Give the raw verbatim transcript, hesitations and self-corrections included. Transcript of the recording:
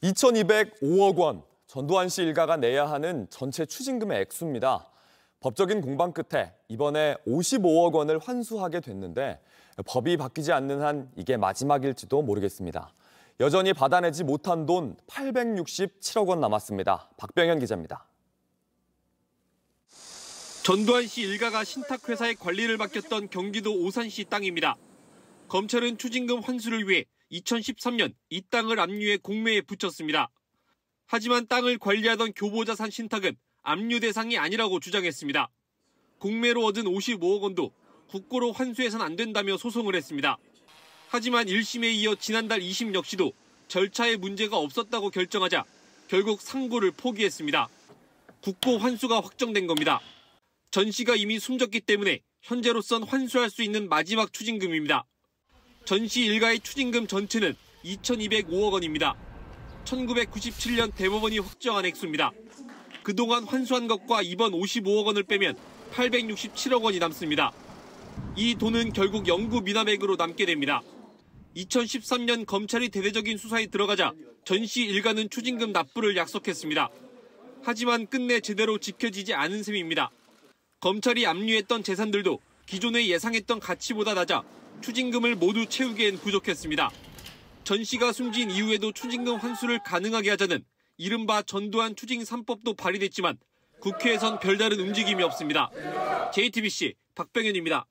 이천이백오억 원, 전두환 씨 일가가 내야 하는 전체 추징금의 액수입니다. 법적인 공방 끝에 이번에 오십오억 원을 환수하게 됐는데 법이 바뀌지 않는 한 이게 마지막일지도 모르겠습니다. 여전히 받아내지 못한 돈 팔백육십칠억 원 남았습니다. 박병현 기자입니다. 전두환 씨 일가가 신탁회사의 관리를 맡겼던 경기도 오산시 땅입니다. 검찰은 추징금 환수를 위해 이천십삼 년 이 땅을 압류해 공매에 붙였습니다. 하지만 땅을 관리하던 교보자산 신탁은 압류 대상이 아니라고 주장했습니다. 공매로 얻은 오십오억 원도 국고로 환수해선 안 된다며 소송을 했습니다. 하지만 일 심에 이어 지난달 이심 역시도 절차에 문제가 없었다고 결정하자 결국 상고를 포기했습니다. 국고 환수가 확정된 겁니다. 전 씨가 이미 숨졌기 때문에 현재로선 환수할 수 있는 마지막 추징금입니다. 전 씨 일가의 추징금 전체는 이천이백오억 원입니다. 천구백구십칠 년 대법원이 확정한 액수입니다. 그동안 환수한 것과 이번 오십오억 원을 빼면 팔백육십칠억 원이 남습니다. 이 돈은 결국 영구 미납액으로 남게 됩니다. 이천십삼 년 검찰이 대대적인 수사에 들어가자 전 씨 일가는 추징금 납부를 약속했습니다. 하지만 끝내 제대로 지켜지지 않은 셈입니다. 검찰이 압류했던 재산들도 기존에 예상했던 가치보다 낮아 추징금을 모두 채우기엔 부족했습니다. 전 씨가 숨진 이후에도 추징금 환수를 가능하게 하자는 이른바 전두환 추징 삼 법도 발의됐지만 국회에선 별다른 움직임이 없습니다. 제이티비씨 박병현입니다.